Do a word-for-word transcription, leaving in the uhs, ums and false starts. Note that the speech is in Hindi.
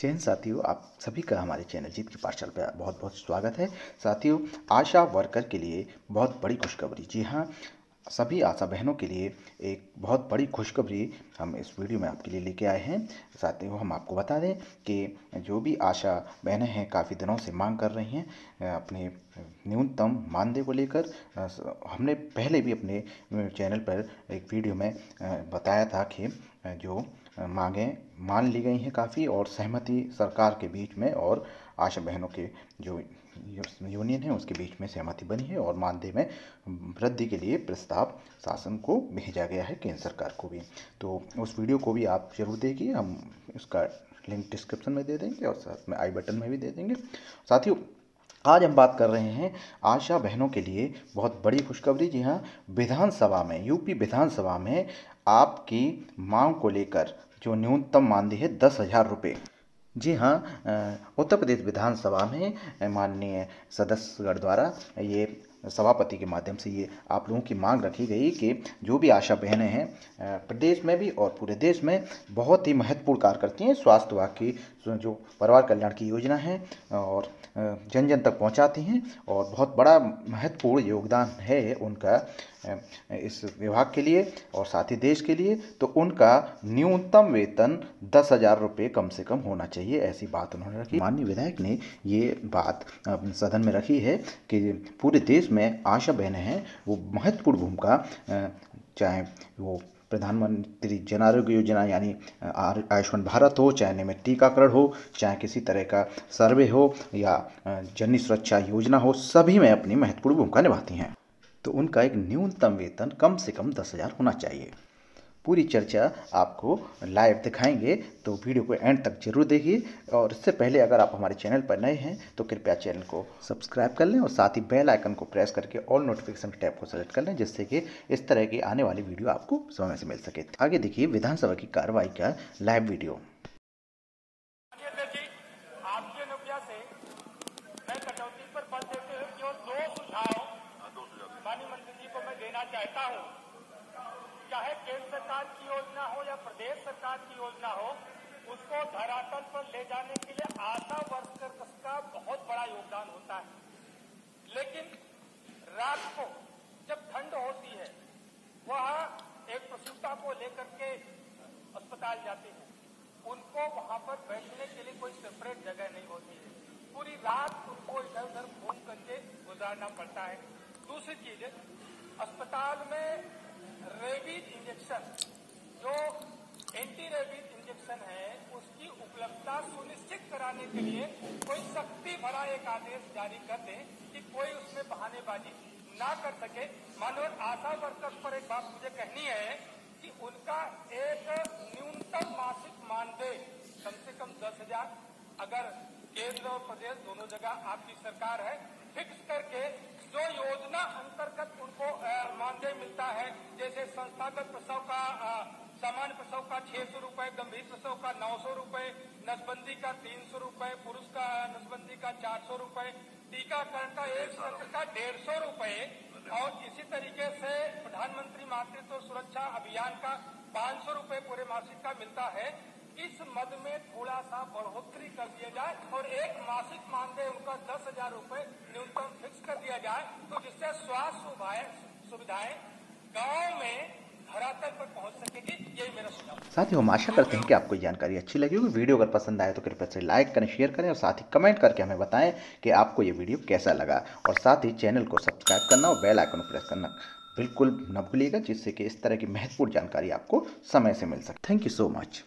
जैन साथियों, आप सभी का हमारे चैनल जीत की पाठशाला पर बहुत बहुत स्वागत है। साथियों, आशा वर्कर के लिए बहुत बड़ी खुशखबरी। जी हाँ, सभी आशा बहनों के लिए एक बहुत बड़ी खुशखबरी हम इस वीडियो में आपके लिए लेके आए हैं। साथियों, हम आपको बता दें कि जो भी आशा बहनें हैं काफ़ी दिनों से मांग कर रही हैं अपने न्यूनतम मानदेय को लेकर। हमने पहले भी अपने चैनल पर एक वीडियो में बताया था कि जो मांगें मान ली गई हैं काफ़ी, और सहमति सरकार के बीच में और आशा बहनों के जो यूनियन है उसके बीच में सहमति बनी है, और मानदेय में वृद्धि के लिए प्रस्ताव शासन को भेजा गया है, केंद्र सरकार को भी। तो उस वीडियो को भी आप जरूर देखिए, हम उसका लिंक डिस्क्रिप्शन में दे देंगे और साथ में आई बटन में भी दे देंगे। साथियों, आज हम बात कर रहे हैं आशा बहनों के लिए बहुत बड़ी खुशखबरी। जी हाँ, विधानसभा में, यूपी विधानसभा में आपकी मांग को लेकर जो न्यूनतम मानदेय है दस हज़ार रुपये। जी हाँ, उत्तर प्रदेश विधानसभा में माननीय सदस्यगण द्वारा ये सभापति के माध्यम से ये आप लोगों की मांग रखी गई कि जो भी आशा बहनें हैं प्रदेश में भी और पूरे देश में बहुत ही महत्वपूर्ण कार्य करती हैं, स्वास्थ्य विभाग की जो परिवार कल्याण की योजना है और जन जन तक पहुंचाती हैं, और बहुत बड़ा महत्वपूर्ण योगदान है उनका इस विभाग के लिए और साथ ही देश के लिए। तो उनका न्यूनतम वेतन दस हज़ार रुपये कम से कम होना चाहिए, ऐसी बात उन्होंने रखी। माननीय विधायक ने ये बात सदन में रखी है कि पूरे देश में आशा बहनें हैं वो महत्वपूर्ण भूमिका, चाहे वो प्रधानमंत्री जन आरोग्य योजना यानी आयुष्मान भारत हो, चाहे नियमित टीकाकरण हो, चाहे किसी तरह का सर्वे हो या जननी सुरक्षा योजना हो, सभी में अपनी महत्वपूर्ण भूमिका निभाती हैं। तो उनका एक न्यूनतम वेतन कम से कम दस हज़ार होना चाहिए। पूरी चर्चा आपको लाइव दिखाएंगे, तो वीडियो को एंड तक जरूर देखिए। और इससे पहले अगर आप हमारे चैनल पर नए हैं तो कृपया चैनल को सब्सक्राइब कर लें और साथ ही बेल आइकन को प्रेस करके ऑल नोटिफिकेशन टैब को सेलेक्ट कर लें, जिससे कि इस तरह की आने वाली वीडियो आपको समय से मिल सके। आगे देखिए विधानसभा की कार्रवाई का लाइव वीडियो। चाहे केंद्र सरकार की योजना हो या प्रदेश सरकार की योजना हो, उसको धरातल पर ले जाने के लिए आशा वर्कर्स का बहुत बड़ा योगदान होता है। लेकिन रात को जब ठंड होती है वहाँ एक प्रसूता को लेकर के अस्पताल जाते हैं, उनको वहाँ पर बैठने के लिए कोई सेपरेट जगह नहीं होती है, पूरी रात उनको इधर उधर घूम करके गुजारना पड़ता है। दूसरी चीज, अस्पताल में रेबीज इंजेक्शन, जो एंटी रेबीज इंजेक्शन है, उसकी उपलब्धता सुनिश्चित कराने के लिए कोई सख्ती भरा एक आदेश जारी कर दें कि कोई उसमें बहानेबाजी ना कर सके। मानव आशा वर्कर्स पर एक बात मुझे कहनी है कि उनका एक न्यूनतम मासिक मानदेय कम से कम दस हजार अगर केंद्र और प्रदेश दोनों जगह आपकी सरकार है, फिक्स करके जो योजना अंतर्गत उनको मानदेय मिलता है, जैसे संस्थागत प्रसव का, सामान्य प्रसव का छह सौ रुपए, गंभीर प्रसव का नौ सौ रुपए, नसबंदी का तीन सौ रुपए, पुरुष का नसबंदी का चार सौ रुपए, टीकाकरण का एक सत्र का डेढ़ सौ रुपए, और इसी तरीके से प्रधानमंत्री मातृत्व सुरक्षा अभियान का पांच सौ रुपए पूरे मासिक का मिलता है। इस मद में थोड़ा सा बढ़ोतरी कर दिया जाए और एक मासिक मानदेय उनका दस हजार रूपये न्यूनतम फिक्स कर दिया जाए, तो जिससे स्वास्थ्य सुविधाएं गांव में धरातल पर पहुंच सकेगी, यही मेरा सुझाव। साथियों, हम आशा करते हैं कि आपको जानकारी अच्छी लगी होगी। वीडियो अगर पसंद आए तो कृपया से लाइक करें, शेयर करें और साथ ही कमेंट करके हमें बताएं कि आपको ये वीडियो कैसा लगा, और साथ ही चैनल को सब्सक्राइब करना और बेल आइकन को प्रेस करना बिल्कुल न भूलिएगा, जिससे कि इस तरह की महत्वपूर्ण जानकारी आपको समय से मिल सके। Thank you so much.